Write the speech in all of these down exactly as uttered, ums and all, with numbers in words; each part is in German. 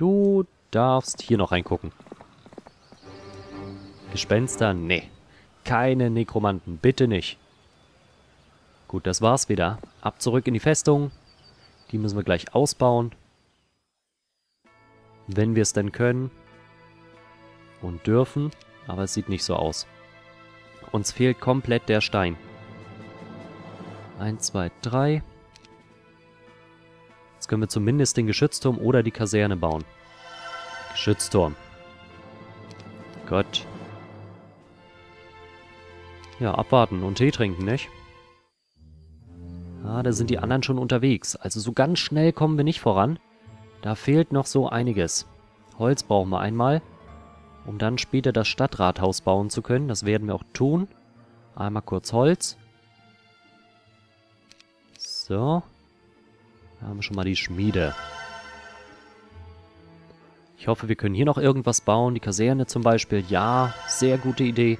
Du darfst hier noch reingucken. Gespenster? Nee. Keine Nekromanten, bitte nicht. Gut, das war's wieder. Ab zurück in die Festung. Die müssen wir gleich ausbauen. Wenn wir es denn können. Und dürfen. Aber es sieht nicht so aus. Uns fehlt komplett der Stein. Eins, zwei, drei. Jetzt können wir zumindest den Geschützturm oder die Kaserne bauen. Geschützturm. Gott. Ja, abwarten und Tee trinken, nicht? Ah, da sind die anderen schon unterwegs. Also so ganz schnell kommen wir nicht voran. Da fehlt noch so einiges. Holz brauchen wir einmal, um dann später das Stadtrathaus bauen zu können. Das werden wir auch tun. Einmal kurz Holz. So. Da haben wir schon mal die Schmiede. Ich hoffe, wir können hier noch irgendwas bauen. Die Kaserne zum Beispiel. Ja, sehr gute Idee.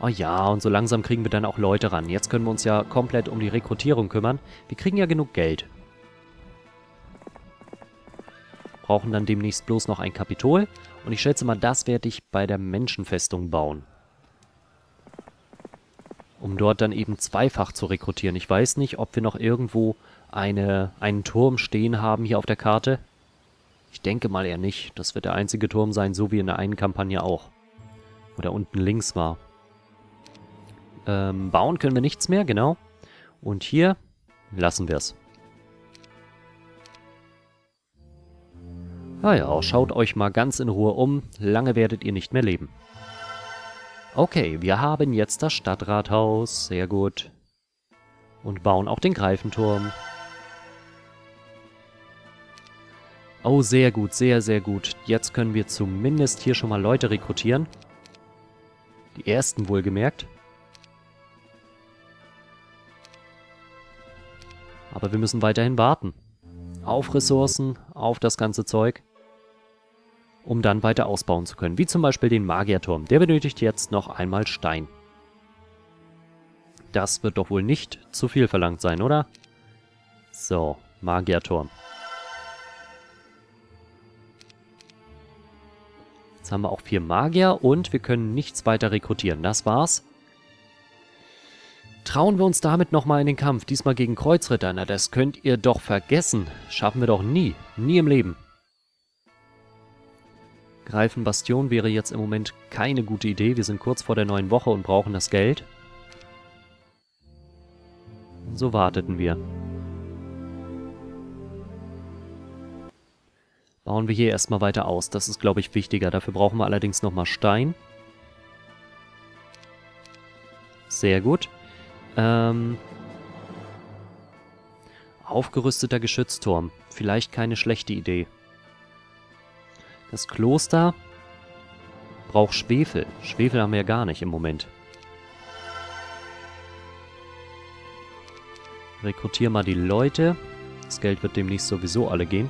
Oh ja, und so langsam kriegen wir dann auch Leute ran. Jetzt können wir uns ja komplett um die Rekrutierung kümmern. Wir kriegen ja genug Geld. Brauchen dann demnächst bloß noch ein Kapitol. Und ich schätze mal, das werde ich bei der Menschenfestung bauen. Um dort dann eben zweifach zu rekrutieren. Ich weiß nicht, ob wir noch irgendwo eine, einen Turm stehen haben hier auf der Karte. Ich denke mal eher nicht. Das wird der einzige Turm sein, so wie in der einen Kampagne auch. Wo da unten links war. Ähm, bauen können wir nichts mehr, genau. Und hier lassen wir es. Ah ja, schaut euch mal ganz in Ruhe um. Lange werdet ihr nicht mehr leben. Okay, wir haben jetzt das Stadtrathaus. Sehr gut. Und bauen auch den Greifenturm. Oh, sehr gut, sehr, sehr gut. Jetzt können wir zumindest hier schon mal Leute rekrutieren. Die ersten wohlgemerkt. Aber wir müssen weiterhin warten. Auf Ressourcen, auf das ganze Zeug, um dann weiter ausbauen zu können. Wie zum Beispiel den Magierturm. Der benötigt jetzt noch einmal Stein. Das wird doch wohl nicht zu viel verlangt sein, oder? So, Magierturm. Jetzt haben wir auch vier Magier und wir können nichts weiter rekrutieren. Das war's. Trauen wir uns damit nochmal in den Kampf, diesmal gegen Kreuzritter? Na, das könnt ihr doch vergessen. Schaffen wir doch nie, nie im Leben. Greifenbastion wäre jetzt im Moment keine gute Idee. Wir sind kurz vor der neuen Woche und brauchen das Geld. So warteten wir. Bauen wir hier erstmal weiter aus. Das ist, glaube ich, wichtiger. Dafür brauchen wir allerdings nochmal Stein. Sehr gut. Ähm, aufgerüsteter Geschützturm. Vielleicht keine schlechte Idee. Das Kloster braucht Schwefel. Schwefel haben wir ja gar nicht im Moment. Rekrutier mal die Leute. Das Geld wird demnächst sowieso alle gehen.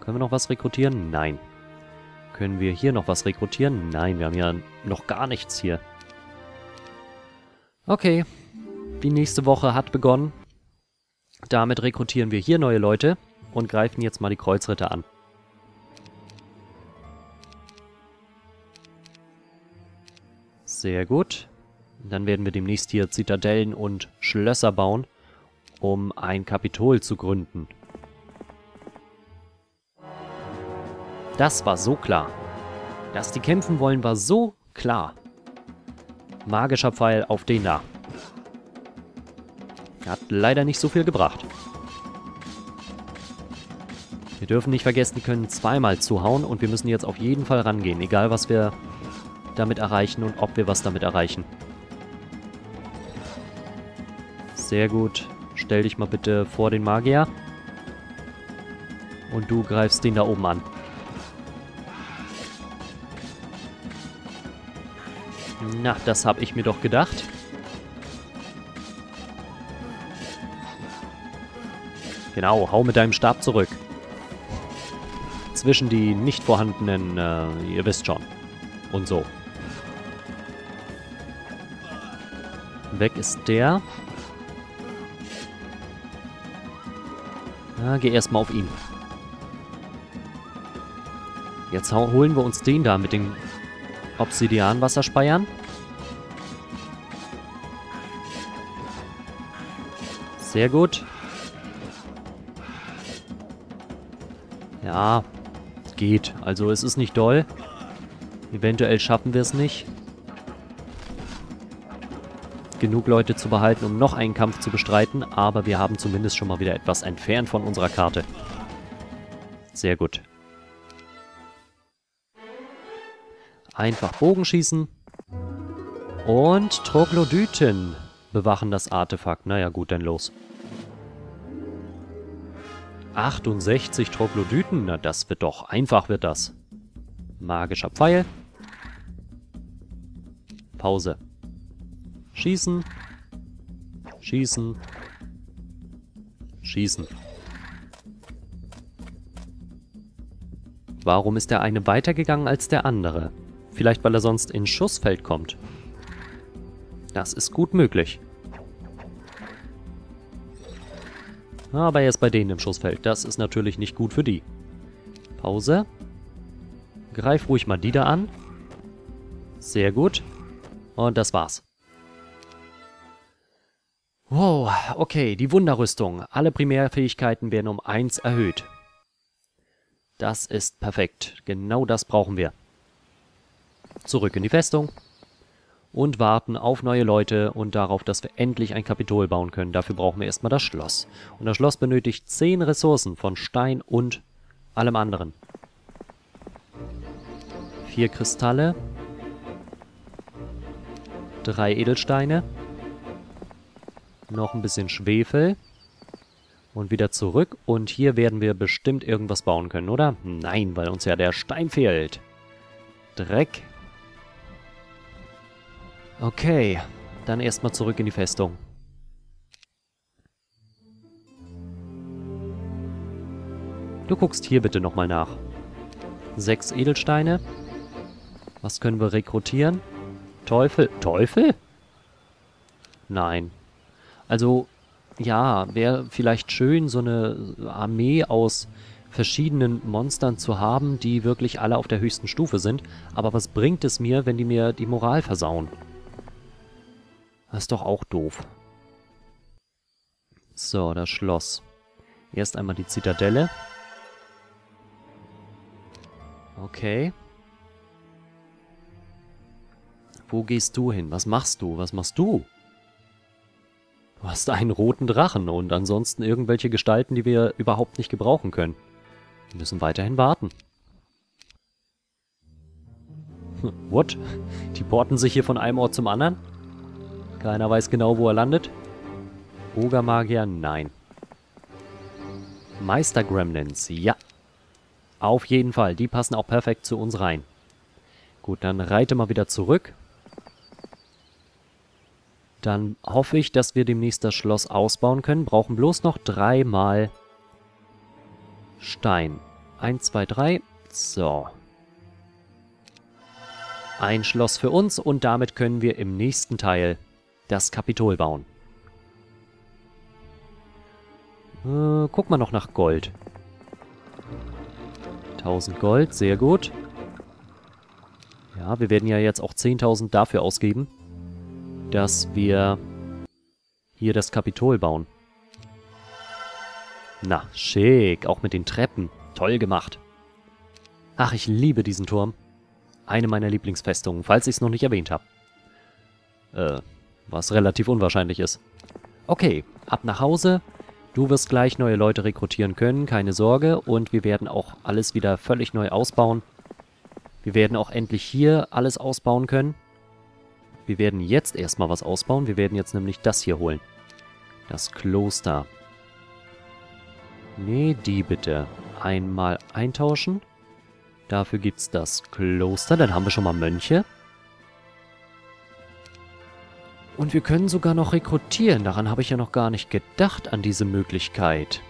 Können wir noch was rekrutieren? Nein. Können wir hier noch was rekrutieren? Nein, wir haben ja noch gar nichts hier. Okay, die nächste Woche hat begonnen. Damit rekrutieren wir hier neue Leute und greifen jetzt mal die Kreuzritter an. Sehr gut. Dann werden wir demnächst hier Zitadellen und Schlösser bauen, um ein Kapitol zu gründen. Das war so klar. Dass die kämpfen wollen, war so klar. Magischer Pfeil auf den da. Hat leider nicht so viel gebracht. Wir dürfen nicht vergessen, die können zweimal zuhauen und wir müssen jetzt auf jeden Fall rangehen. Egal, was wir damit erreichen und ob wir was damit erreichen. Sehr gut. Stell dich mal bitte vor den Magier. Und du greifst den da oben an. Na, das habe ich mir doch gedacht. Genau, hau mit deinem Stab zurück. Zwischen die nicht vorhandenen, äh, ihr wisst schon. Und so. Weg ist der. Ja, geh erstmal auf ihn. Jetzt holen wir uns den da mit den Obsidian-Wasserspeiern. Sehr gut. Ja, geht. Also es ist nicht doll. Eventuell schaffen wir es nicht, genug Leute zu behalten, um noch einen Kampf zu bestreiten. Aber wir haben zumindest schon mal wieder etwas entfernt von unserer Karte. Sehr gut. Einfach Bogenschießen. Und Troglodyten bewachen das Artefakt. Naja gut, dann los. achtundsechzig Troglodyten. Na, das wird doch. Einfach wird das. Magischer Pfeil. Pause. Schießen. Schießen. Schießen. Warum ist der eine weitergegangen als der andere? Vielleicht, weil er sonst ins Schussfeld kommt. Das ist gut möglich. Aber er ist bei denen im Schussfeld. Das ist natürlich nicht gut für die. Pause. Greif ruhig mal die da an. Sehr gut. Und das war's. Wow, okay, die Wunderrüstung. Alle Primärfähigkeiten werden um eins erhöht. Das ist perfekt. Genau das brauchen wir. Zurück in die Festung und warten auf neue Leute und darauf, dass wir endlich ein Kapitol bauen können. Dafür brauchen wir erstmal das Schloss. Und das Schloss benötigt zehn Ressourcen von Stein und allem anderen. vier Kristalle, drei Edelsteine, noch ein bisschen Schwefel und wieder zurück. Und hier werden wir bestimmt irgendwas bauen können, oder? Nein, weil uns ja der Stein fehlt. Dreck. Okay, dann erstmal zurück in die Festung. Du guckst hier bitte nochmal nach. Sechs Edelsteine. Was können wir rekrutieren? Teufel. Teufel? Nein. Also, ja, wäre vielleicht schön, so eine Armee aus verschiedenen Monstern zu haben, die wirklich alle auf der höchsten Stufe sind. Aber was bringt es mir, wenn die mir die Moral versauen? Das ist doch auch doof. So, das Schloss. Erst einmal die Zitadelle. Okay. Wo gehst du hin? Was machst du? Was machst du? Du hast einen roten Drachen und ansonsten irgendwelche Gestalten, die wir überhaupt nicht gebrauchen können. Wir müssen weiterhin warten. What? Die porten sich hier von einem Ort zum anderen? Keiner weiß genau, wo er landet. Ogermagier, nein. Meister Gremlins, ja. Auf jeden Fall, die passen auch perfekt zu uns rein. Gut, dann reite mal wieder zurück. Dann hoffe ich, dass wir demnächst das Schloss ausbauen können. Brauchen bloß noch dreimal Stein. Eins, zwei, drei. So. Ein Schloss für uns und damit können wir im nächsten Teil das Kapitol bauen. Äh, guck mal noch nach Gold. tausend Gold, sehr gut. Ja, wir werden ja jetzt auch zehntausend dafür ausgeben, dass wir hier das Kapitol bauen. Na, schick, auch mit den Treppen. Toll gemacht. Ach, ich liebe diesen Turm. Eine meiner Lieblingsfestungen, falls ich es noch nicht erwähnt habe. Äh, was relativ unwahrscheinlich ist. Okay, ab nach Hause. Du wirst gleich neue Leute rekrutieren können, keine Sorge. Und wir werden auch alles wieder völlig neu ausbauen. Wir werden auch endlich hier alles ausbauen können. Wir werden jetzt erstmal was ausbauen. Wir werden jetzt nämlich das hier holen. Das Kloster. Nee, die bitte. Einmal eintauschen. Dafür gibt's das Kloster. Dann haben wir schon mal Mönche. Und wir können sogar noch rekrutieren. Daran habe ich ja noch gar nicht gedacht, an diese Möglichkeit.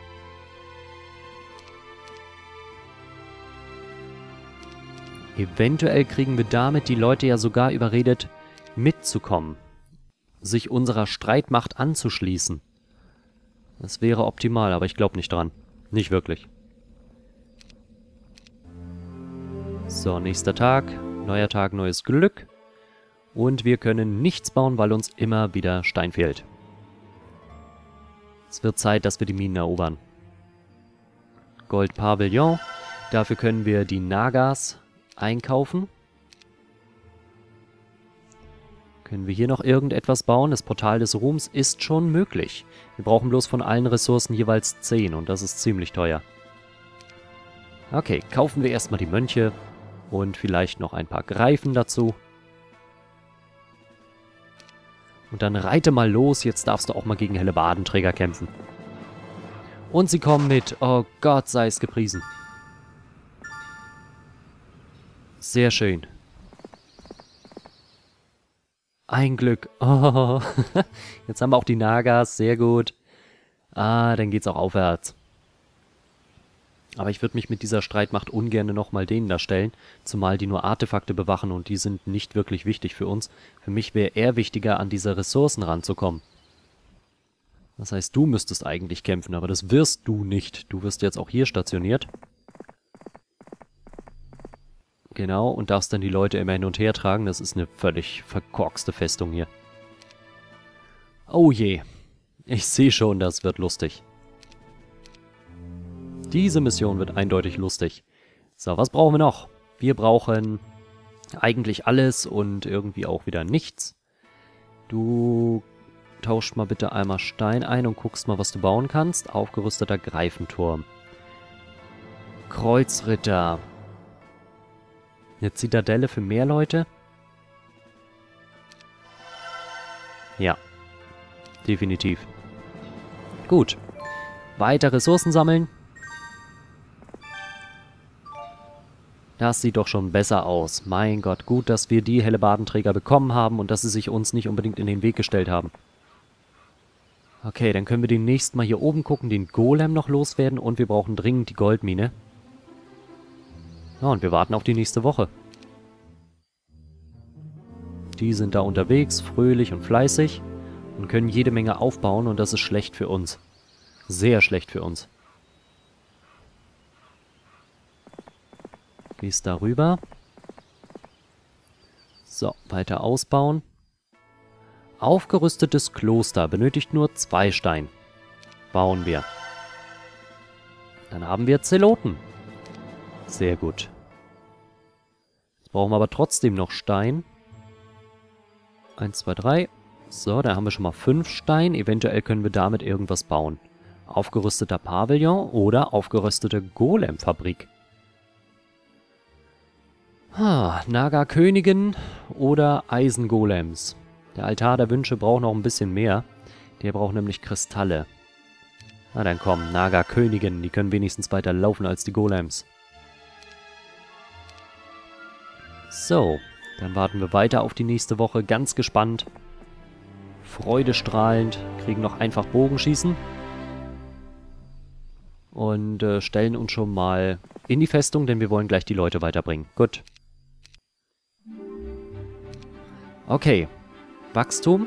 Eventuell kriegen wir damit die Leute ja sogar überredet, mitzukommen, sich unserer Streitmacht anzuschließen. Das wäre optimal, aber ich glaube nicht dran. Nicht wirklich. So, nächster Tag. Neuer Tag, neues Glück. Und wir können nichts bauen, weil uns immer wieder Stein fehlt. Es wird Zeit, dass wir die Minen erobern. Goldpavillon. Dafür können wir die Nagas einkaufen. Können wir hier noch irgendetwas bauen? Das Portal des Ruhms ist schon möglich. Wir brauchen bloß von allen Ressourcen jeweils zehn und das ist ziemlich teuer. Okay, kaufen wir erstmal die Mönche und vielleicht noch ein paar Greifen dazu. Und dann reite mal los, jetzt darfst du auch mal gegen Hellebardenträger kämpfen. Und sie kommen mit. Oh Gott, sei es gepriesen. Sehr schön. Ein Glück. Oh. Jetzt haben wir auch die Nagas. Sehr gut. Ah, dann geht's auch aufwärts. Aber ich würde mich mit dieser Streitmacht ungern nochmal denen da stellen. Zumal die nur Artefakte bewachen und die sind nicht wirklich wichtig für uns. Für mich wäre eher wichtiger, an diese Ressourcen ranzukommen. Das heißt, du müsstest eigentlich kämpfen, aber das wirst du nicht. Du wirst jetzt auch hier stationiert. Genau, und darfst dann die Leute immer hin und her tragen. Das ist eine völlig verkorkste Festung hier. Oh je. Ich sehe schon, das wird lustig. Diese Mission wird eindeutig lustig. So, was brauchen wir noch? Wir brauchen eigentlich alles und irgendwie auch wieder nichts. Du tauschst mal bitte einmal Stein ein und guckst mal, was du bauen kannst. Aufgerüsteter Greifenturm. Kreuzritter. Eine Zitadelle für mehr Leute? Ja. Definitiv. Gut. Weiter Ressourcen sammeln. Das sieht doch schon besser aus. Mein Gott, gut, dass wir die Hellebardenträger bekommen haben und dass sie sich uns nicht unbedingt in den Weg gestellt haben. Okay, dann können wir demnächst mal hier oben gucken, den Golem noch loswerden und wir brauchen dringend die Goldmine. Ja, und wir warten auf die nächste Woche. Die sind da unterwegs, fröhlich und fleißig und können jede Menge aufbauen und das ist schlecht für uns. Sehr schlecht für uns. Gehst da rüber. So, weiter ausbauen. Aufgerüstetes Kloster benötigt nur zwei Stein. Bauen wir. Dann haben wir Zeloten. Sehr gut. Jetzt brauchen wir aber trotzdem noch Stein. eins, zwei, drei. So, da haben wir schon mal fünf Stein. Eventuell können wir damit irgendwas bauen. Aufgerüsteter Pavillon oder aufgerüstete Golemfabrik. Ah, Naga-Königin oder Eisengolems. Der Altar der Wünsche braucht noch ein bisschen mehr. Der braucht nämlich Kristalle. Na dann komm, Naga-Königin. Die können wenigstens weiter laufen als die Golems. So, dann warten wir weiter auf die nächste Woche, ganz gespannt, freudestrahlend, kriegen noch einfach Bogenschießen und äh, stellen uns schon mal in die Festung, denn wir wollen gleich die Leute weiterbringen. Gut. Okay, Wachstum,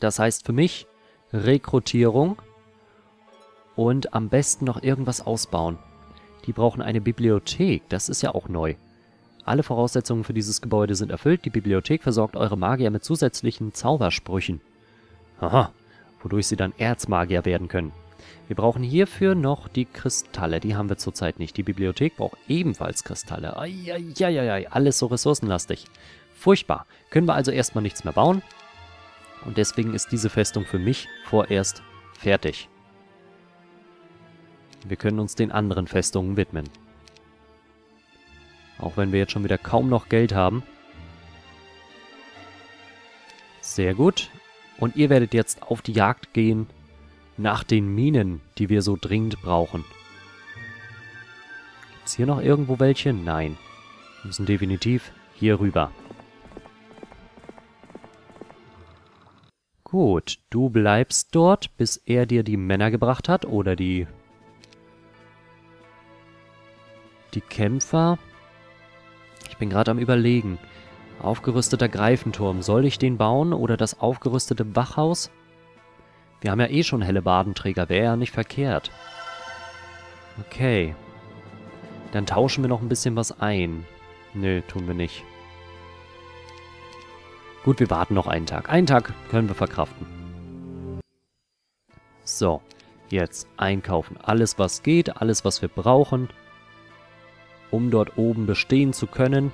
das heißt für mich Rekrutierung und am besten noch irgendwas ausbauen. Die brauchen eine Bibliothek, das ist ja auch neu. Alle Voraussetzungen für dieses Gebäude sind erfüllt. Die Bibliothek versorgt eure Magier mit zusätzlichen Zaubersprüchen. Aha, wodurch sie dann Erzmagier werden können. Wir brauchen hierfür noch die Kristalle. Die haben wir zurzeit nicht. Die Bibliothek braucht ebenfalls Kristalle. Eieieiei, alles so ressourcenlastig. Furchtbar. Können wir also erstmal nichts mehr bauen. Und deswegen ist diese Festung für mich vorerst fertig. Wir können uns den anderen Festungen widmen. Auch wenn wir jetzt schon wieder kaum noch Geld haben. Sehr gut. Und ihr werdet jetzt auf die Jagd gehen nach den Minen, die wir so dringend brauchen. Gibt's hier noch irgendwo welche? Nein. Wir müssen definitiv hier rüber. Gut, du bleibst dort, bis er dir die Männer gebracht hat oder die... die Kämpfer... Ich bin gerade am Überlegen. Aufgerüsteter Greifenturm. Soll ich den bauen oder das aufgerüstete Wachhaus? Wir haben ja eh schon Hellebardenträger. Wäre ja nicht verkehrt. Okay. Dann tauschen wir noch ein bisschen was ein. Nö, tun wir nicht. Gut, wir warten noch einen Tag. Einen Tag können wir verkraften. So, jetzt einkaufen. Alles, was geht, alles, was wir brauchen, um dort oben bestehen zu können.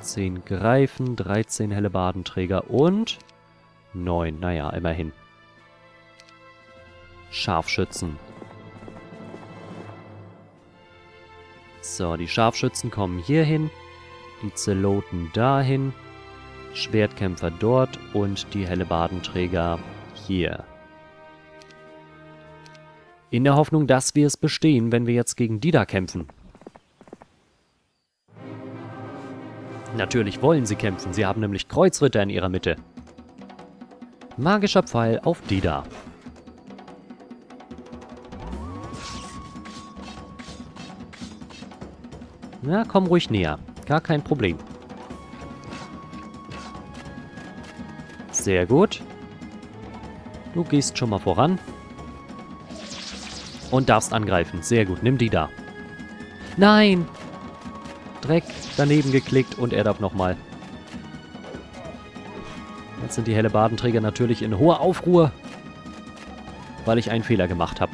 zehn Greifen, dreizehn Hellebardenträger und neun. Naja, immerhin. Scharfschützen. So, die Scharfschützen kommen hier hin, die Zeloten dahin, Schwertkämpfer dort und die Hellebardenträger hier. In der Hoffnung, dass wir es bestehen, wenn wir jetzt gegen die da kämpfen. Natürlich wollen sie kämpfen, sie haben nämlich Kreuzritter in ihrer Mitte. Magischer Pfeil auf die da. Na, komm ruhig näher. Gar kein Problem. Sehr gut. Du gehst schon mal voran. Und darfst angreifen. Sehr gut. Nimm die da. Nein! Dreck. Daneben geklickt und er darf nochmal. Jetzt sind die Hellebardenträger natürlich in hoher Aufruhr, weil ich einen Fehler gemacht habe.